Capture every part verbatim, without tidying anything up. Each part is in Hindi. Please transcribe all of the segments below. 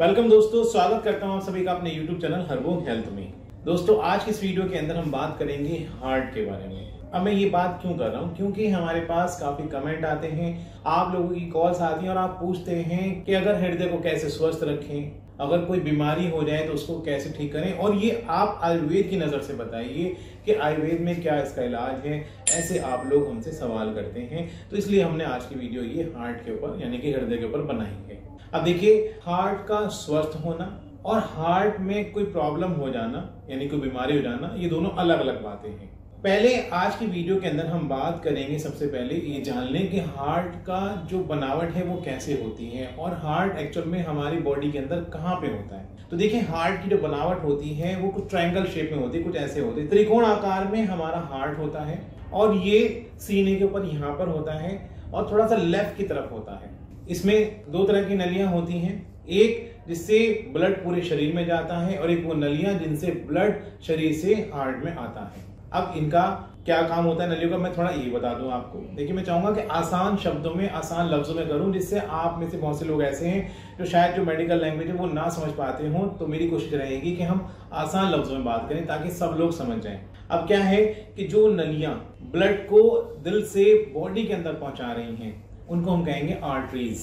वेलकम दोस्तों, स्वागत करता हूं आप सभी का अपने यूट्यूब चैनल हर्बो हेल्थ में। दोस्तों आज की इस वीडियो के अंदर हम बात करेंगे हार्ट के बारे में। अब मैं ये बात क्यों कर रहा हूँ, क्योंकि हमारे पास काफी कमेंट आते हैं, आप लोगों की कॉल्स आती हैं और आप पूछते हैं कि अगर हृदय को कैसे स्वस्थ रखें, अगर कोई बीमारी हो जाए तो उसको कैसे ठीक करें। और ये आप आयुर्वेद की नज़र से बताइए कि आयुर्वेद में क्या इसका इलाज है, ऐसे आप लोग हमसे सवाल करते हैं। तो इसलिए हमने आज की वीडियो ये हार्ट के ऊपर यानी कि हृदय के ऊपर बनाई है। अब देखिए, हार्ट का स्वस्थ होना और हार्ट में कोई प्रॉब्लम हो जाना यानी कोई बीमारी हो जाना, ये दोनों अलग अलग बातें हैं। पहले आज की वीडियो के अंदर हम बात करेंगे सबसे पहले ये जान लें कि हार्ट का जो बनावट है वो कैसे होती है और हार्ट एक्चुअल में हमारी बॉडी के अंदर कहाँ पे होता है। तो देखिए, हार्ट की जो बनावट होती है वो कुछ ट्रायंगल शेप में होती है, कुछ ऐसे होते हैं। त्रिकोण आकार में हमारा हार्ट होता है और ये सीने के ऊपर यहाँ पर होता है और थोड़ा सा लेफ्ट की तरफ होता है। इसमें दो तरह की नलियां होती हैं, एक जिससे ब्लड पूरे शरीर में जाता है और एक वो नलियां जिनसे ब्लड शरीर से हार्ट में आता है। अब इनका क्या काम होता है नलियों का, मैं थोड़ा ये बता दूं आपको। देखिए, मैं चाहूंगा कि आसान शब्दों में, आसान लफ्जों में करूं, जिससे आप में से बहुत से लोग ऐसे हैं जो शायद जो मेडिकल लैंग्वेज है वो ना समझ पाते हों। तो मेरी कोशिश रहेगी कि हम आसान लफ्जों में बात करें ताकि सब लोग समझ जाएं। अब क्या है कि जो नलियां ब्लड को दिल से बॉडी के अंदर पहुंचा रही हैं उनको हम कहेंगे आर्टरीज,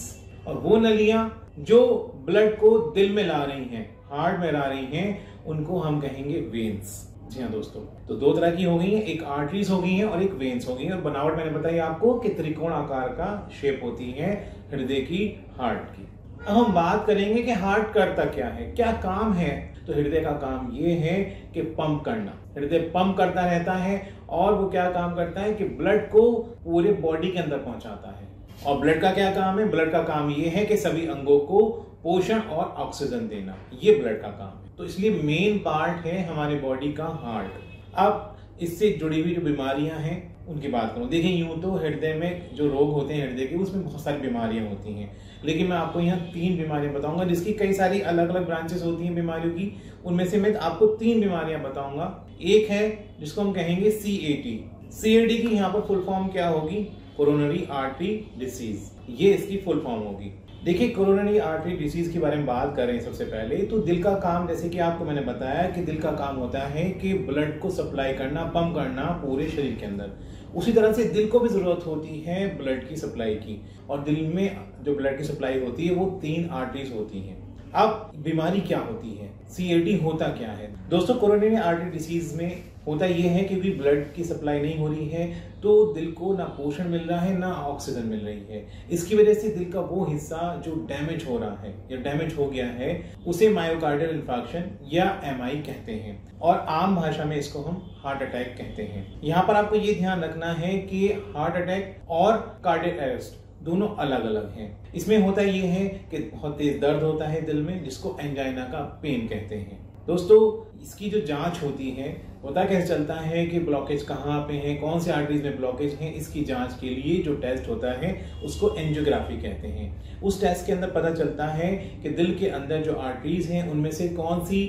और वो नलियां जो ब्लड को दिल में ला रही हैं, हार्ट में ला रही हैं, उनको हम कहेंगे वेन्स। जी हाँ दोस्तों, तो दो तरह की हो गई हैं, एक आर्टरीज हो गई हैं और एक वेन्स हो गई हैं। और बनावट मैंने बताई आपको कि त्रिकोण आकार का शेप होती है हृदय की, हार्ट की। अब हम बात करेंगे कि हार्ट करता क्या है, क्या काम है। तो हृदय का काम ये है कि पंप करना, हृदय पंप करता रहता है और वो क्या काम करता है कि ब्लड को पूरे बॉडी के अंदर पहुंचाता है। और ब्लड का क्या काम है, ब्लड का काम ये है कि सभी अंगों को पोषण और ऑक्सीजन देना, ये ब्लड का काम है। तो इसलिए मेन पार्ट है हमारे बॉडी का हार्ट। अब इससे जुड़ी हुई जो बीमारियां हैं उनकी बात करूं। देखिए, यूं तो हृदय में जो रोग होते हैं हृदय के, उसमें बहुत सारी बीमारियां होती हैं, लेकिन मैं आपको यहाँ तीन बीमारियां बताऊंगा जिसकी कई सारी अलग अलग ब्रांचेस होती हैं बीमारियों की। उनमें से मैं आपको तीन बीमारियां बताऊंगा। एक है जिसको हम कहेंगे सी A T. C A T की यहाँ पर फुल फॉर्म क्या होगी, कोरोनरी आर्टरी डिसीज, ये इसकी फुल फॉर्म होगी। देखिए, कोरोनरी आर्टरी डिसीज के बारे में बात कर रहे हैं सबसे पहले, तो दिल का काम, जैसे कि आपको मैंने बताया कि दिल का काम होता है कि ब्लड को सप्लाई करना, पंप करना पूरे शरीर के अंदर। उसी तरह से दिल को भी जरूरत होती है ब्लड की सप्लाई की, और दिल में जो ब्लड की सप्लाई होती है वो तीन आर्टरीज होती हैं। अब बीमारी क्या होती है, सीएडी होता क्या है। दोस्तों, कोरोनरी आर्टरी डिसीज में होता यह है कि ब्लड की सप्लाई नहीं हो रही है तो दिल को ना पोषण मिल रहा है ना ऑक्सीजन मिल रही है। इसकी वजह से दिल का वो हिस्सा जो डैमेज हो रहा है या डैमेज हो गया है उसे मायोकार्डियल इंफार्क्शन या एम आई कहते हैं, और आम भाषा में इसको हम हार्ट अटैक कहते हैं। यहाँ पर आपको ये ध्यान रखना है कि हार्ट अटैक और कार्डियक अरेस्ट दोनों अलग अलग हैं। इसमें होता यह है कि बहुत तेज दर्द होता है दिल में, जिसको एंजाइना का पेन कहते हैं। दोस्तों, इसकी जो जांच होती है, पता कैसे चलता है कि ब्लॉकेज कहाँ पे है, कौन से आर्टरीज में ब्लॉकेज है, इसकी जांच के लिए जो टेस्ट होता है उसको एंजियोग्राफी कहते हैं। उस टेस्ट के अंदर पता चलता है कि दिल के अंदर जो आर्टरीज हैं उनमें से कौन सी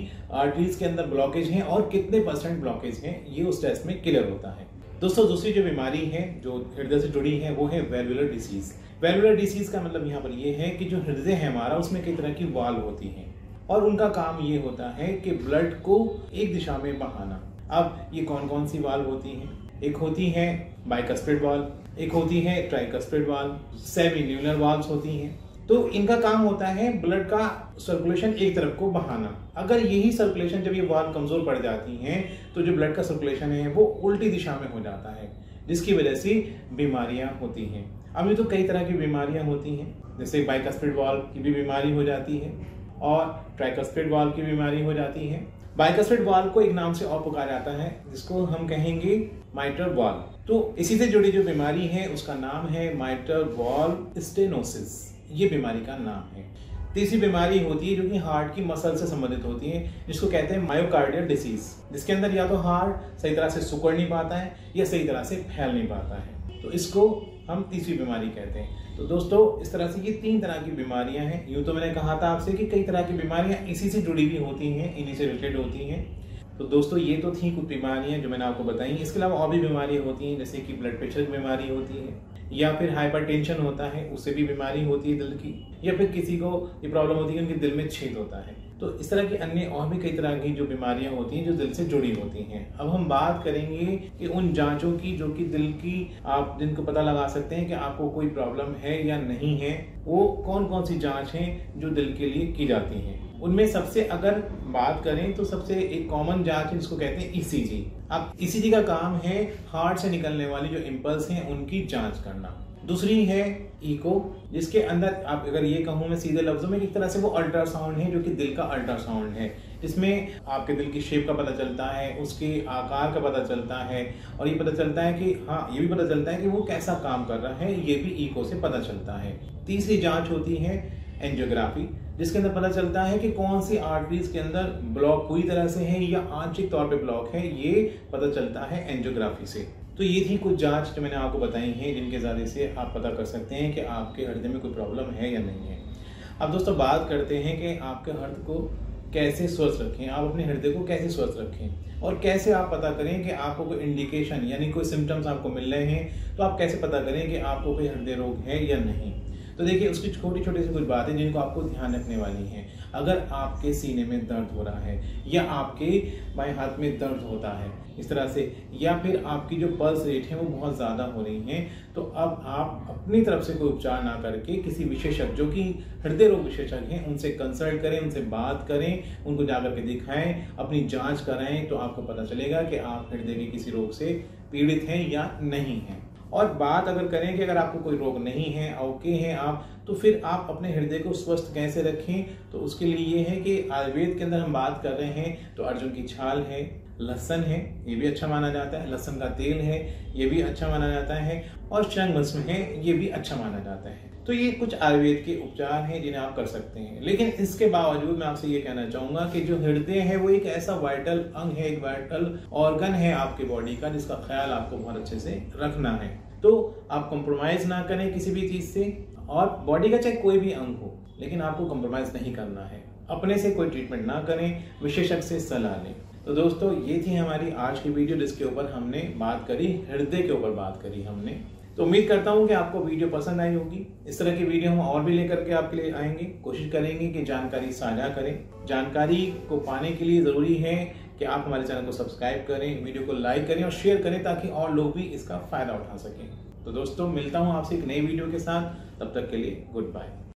आर्टरीज के अंदर ब्लॉकेज हैं और कितने परसेंट ब्लॉकेज हैं, ये उस टेस्ट में क्लियर होता है। दोस्तों, दूसरी जो बीमारी है जो हृदय से जुड़ी है वो है वैल्वुलर डिसीज। वैल्वुलर डिसीज का मतलब यहाँ पर यह है कि जो हृदय है हमारा उसमें कई तरह की वाल्व होती हैं और उनका काम ये होता है कि ब्लड को एक दिशा में बहाना। अब ये कौन कौन सी वाल्व होती हैं, एक होती है बाइकस्पिड वाल्व, एक होती है ट्राइकस्पिड वाल्व, सेमिलुनर वाल्व्स होती हैं। तो इनका काम होता है ब्लड का सर्कुलेशन एक तरफ को बहाना। अगर यही सर्कुलेशन, जब ये वाल्व कमज़ोर पड़ जाती हैं तो जो ब्लड का सर्कुलेशन है वो उल्टी दिशा में हो जाता है, जिसकी वजह से बीमारियां होती हैं। अब ये तो कई तरह की बीमारियां होती हैं, जैसे बाइकस्पिड वाल्व की भी बीमारी हो जाती है और ट्राइकस्पिड वाल्व की बीमारी हो जाती है। बाइकस्पिड वाल्व को एक नाम से और पुकारा जाता है जिसको हम कहेंगे माइटर वाल्व। तो इसी से जुड़ी जो बीमारी है उसका नाम है माइटर वाल्व स्टेनोसिस, ये बीमारी का नाम है। तीसरी बीमारी होती है जो कि हार्ट की मसल से संबंधित होती है, जिसको कहते हैं मायोकार्डियल डिसीज, जिसके अंदर या तो हार्ट सही तरह से सिकुड़ नहीं पाता है या सही तरह से फैल नहीं पाता है, तो इसको हम तीसरी बीमारी कहते हैं। तो दोस्तों, इस तरह से ये तीन तरह की बीमारियां हैं। यूँ तो मैंने कहा था आपसे कि कई तरह की बीमारियाँ इसी से जुड़ी हुई होती हैं, इन्हीं से रिलेटेड होती हैं। तो दोस्तों, ये तो थी कुछ बीमारियाँ जो मैंने आपको बताई। इसके अलावा और भी बीमारियाँ होती हैं, जैसे कि ब्लड प्रेशर की बीमारी होती है, या फिर हाइपरटेंशन होता है, उससे भी बीमारी होती है दिल की, या फिर किसी को ये प्रॉब्लम होती है कि उनके दिल में छेद होता है। तो इस तरह की अन्य और भी कई तरह की जो बीमारियां होती हैं जो दिल से जुड़ी होती हैं। अब हम बात करेंगे कि उन जांचों की जो कि दिल की आप जिनको पता लगा सकते हैं कि आपको कोई प्रॉब्लम है या नहीं है, वो कौन कौन सी जांच हैं जो दिल के लिए की जाती हैं। उनमें सबसे अगर बात करें तो सबसे एक कॉमन जांच है जिसको कहते हैं ई सी जी। अब ई सी जी का काम है हार्ट से निकलने वाली जो इम्पल्स हैं उनकी जांच करना। दूसरी है इको, जिसके अंदर आप अगर ये कहूँ मैं सीधे लफ्जों में एक तरह से वो अल्ट्रासाउंड है जो कि दिल का अल्ट्रासाउंड है, जिसमें आपके दिल की शेप का पता चलता है, उसके आकार का पता चलता है, और ये पता चलता है कि हाँ ये भी पता चलता है कि वो कैसा काम कर रहा है, ये भी इको से पता चलता है। तीसरी जाँच होती है एंजियोग्राफी, जिसके अंदर पता चलता है कि कौन सी आर्टरीज के अंदर ब्लॉक पूरी तरह से है या आंशिक तौर पे ब्लॉक है, ये पता चलता है एंजियोग्राफी से। तो ये थी कुछ जांच जो मैंने आपको बताई हैं जिनके ज़रिए से आप पता कर सकते हैं कि आपके हृदय में कोई प्रॉब्लम है या नहीं है। अब दोस्तों बात करते हैं कि आपके हृदय को कैसे स्वस्थ रखें, आप अपने हृदय को कैसे स्वस्थ रखें और कैसे आप पता करें कि आपको कोई इंडिकेशन यानी कोई सिम्टम्स आपको मिल रहे हैं, तो आप कैसे पता करें कि आपको कोई हृदय रोग है या नहीं। तो देखिए उसकी छोटी छोटी सी कुछ बातें जिनको आपको ध्यान रखने वाली हैं। अगर आपके सीने में दर्द हो रहा है या आपके बाएं हाथ में दर्द होता है इस तरह से, या फिर आपकी जो पल्स रेट है वो बहुत ज़्यादा हो रही है, तो अब आप अपनी तरफ से कोई उपचार ना करके किसी विशेषज्ञ जो कि हृदय रोग विशेषज्ञ हैं उनसे कंसल्ट करें, उनसे बात करें, उनको जाकर के दिखाएं, अपनी जांच कराएं, तो आपको पता चलेगा कि आप हृदय के किसी रोग से पीड़ित हैं या नहीं हैं। और बात अगर करें कि अगर आपको कोई रोग नहीं है, ओके हैं आप, तो फिर आप अपने हृदय को स्वस्थ कैसे रखें, तो उसके लिए ये है कि आयुर्वेद के अंदर हम बात कर रहे हैं तो अर्जुन की छाल है, लहसुन है, ये भी अच्छा माना जाता है, लहसुन का तेल है, ये भी अच्छा माना जाता है, और चंगभस्म है, ये भी अच्छा माना जाता है। तो ये कुछ आयुर्वेद के उपचार हैं जिन्हें आप कर सकते हैं। लेकिन इसके बावजूद मैं आपसे ये कहना चाहूँगा कि जो हृदय है वो एक ऐसा वाइटल अंग है, एक वाइटल ऑर्गन है आपके बॉडी का, जिसका ख्याल आपको बहुत अच्छे से रखना है। तो आप कॉम्प्रोमाइज़ ना करें किसी भी चीज़ से, और बॉडी का चाहे कोई भी अंग हो लेकिन आपको कॉम्प्रोमाइज़ नहीं करना है। अपने से कोई ट्रीटमेंट ना करें, विशेषज्ञ से सलाह लें। तो दोस्तों ये थी हमारी आज की वीडियो जिसके ऊपर हमने बात करी, हृदय के ऊपर बात करी हमने। तो उम्मीद करता हूँ कि आपको वीडियो पसंद आई होगी। इस तरह की वीडियो हम और भी लेकर के आपके लिए आएंगे, कोशिश करेंगे कि जानकारी साझा करें। जानकारी को पाने के लिए ज़रूरी है कि आप हमारे चैनल को सब्सक्राइब करें, वीडियो को लाइक करें और शेयर करें, ताकि और लोग भी इसका फ़ायदा उठा सकें। तो दोस्तों मिलता हूँ आपसे एक नई वीडियो के साथ, तब तक के लिए गुड बाय।